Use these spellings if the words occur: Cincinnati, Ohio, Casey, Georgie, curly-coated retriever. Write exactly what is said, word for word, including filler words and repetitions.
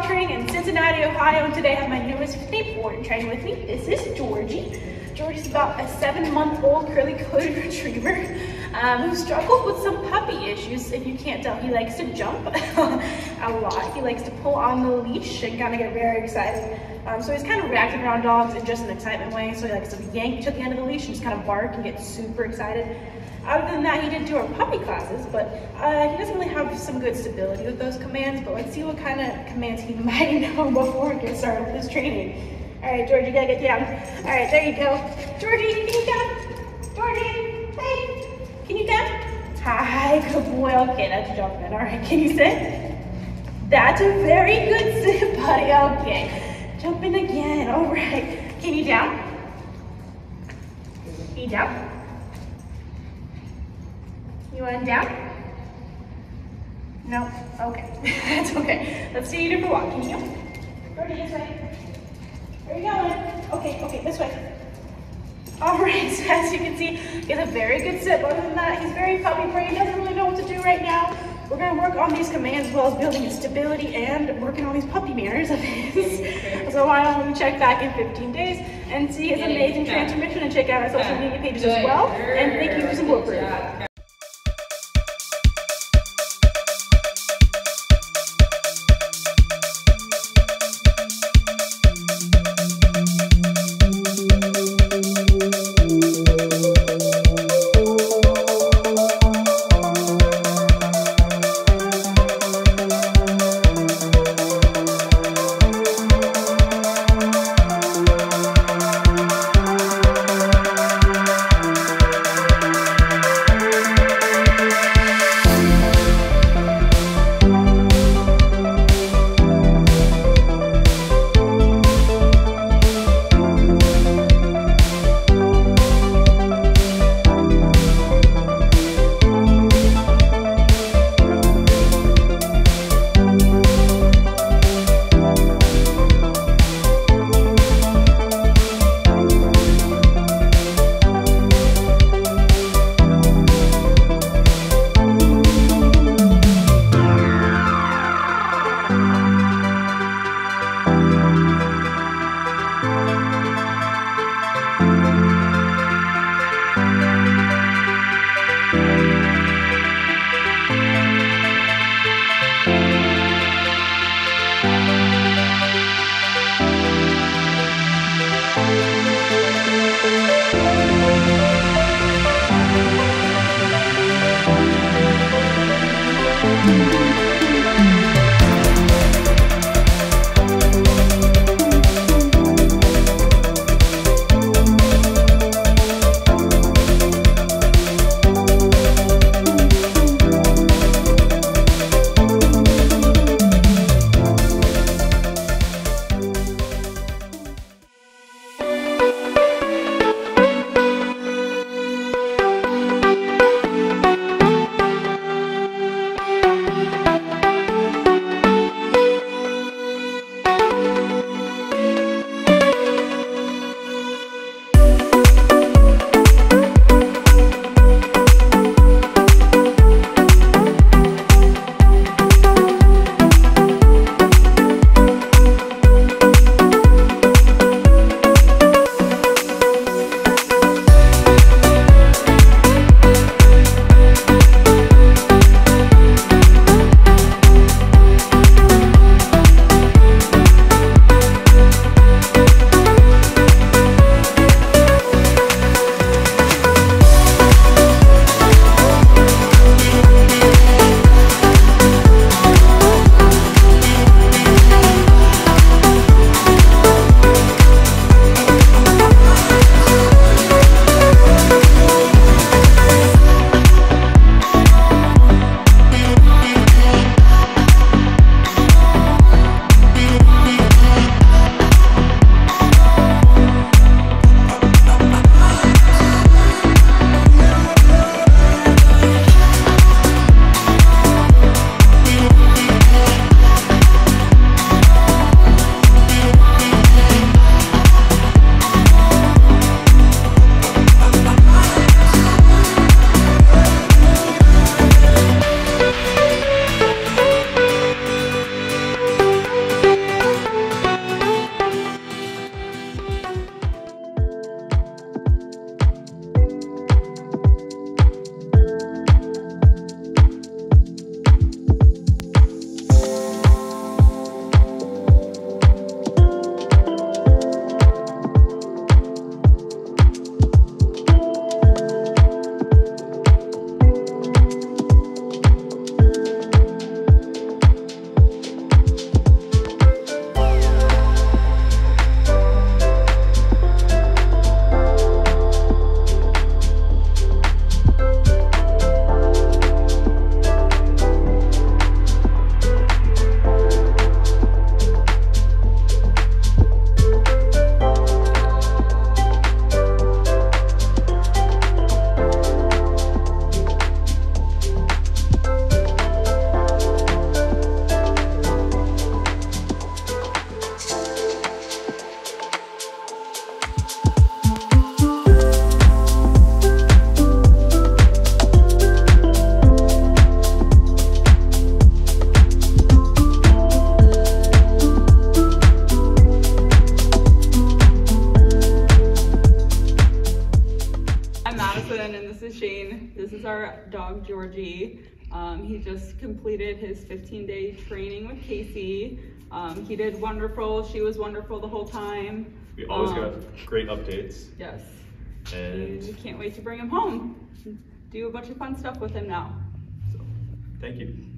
volleyball training in Cincinnati, Ohio, and today I have my newest skateboard trainer with me. This is Georgie. Georgie's about a seven-month-old curly-coated retriever um, who struggles with some puppy issues, if you can't tell. He likes to jump a lot. He likes to pull on the leash and kind of get very excited. Um, so he's kind of reacting around dogs in just an excitement way. So he likes to yank to the end of the leash and just kind of bark and get super excited. Other than that, he did do our puppy classes, but uh, he doesn't really have some good stability with those commands. But let's see what kind of commands he might know before we get started with his training. All right, Georgie, you gotta get down. All right, there you go. Georgie, can you come? Georgie, hey, can you come? Hi, good boy. Okay, that's jumping. All right, can you sit? That's a very good sit, buddy. Okay, jumping again. All right, can you down? Can you down? You want down? No. Okay, that's okay. Let's see you do for walk. Can you? Georgie, this way. Where are you going? Okay, okay, this way. All right, so as you can see, he's a very good sit. Other than that, he's very puppy brain. He doesn't really know what to do right now. We're going to work on these commands as well as building his stability and working on these puppy manners of his. So why don't we check back in fifteen days and see his amazing transformation and check out our social media pages as well. And thank you for supporting. Bye. dog Georgie. Um, he just completed his fifteen day training with Casey. Um, he did wonderful. She was wonderful the whole time. We always um, got great updates. Yes. And we can't wait to bring him home. Do a bunch of fun stuff with him now. So, thank you.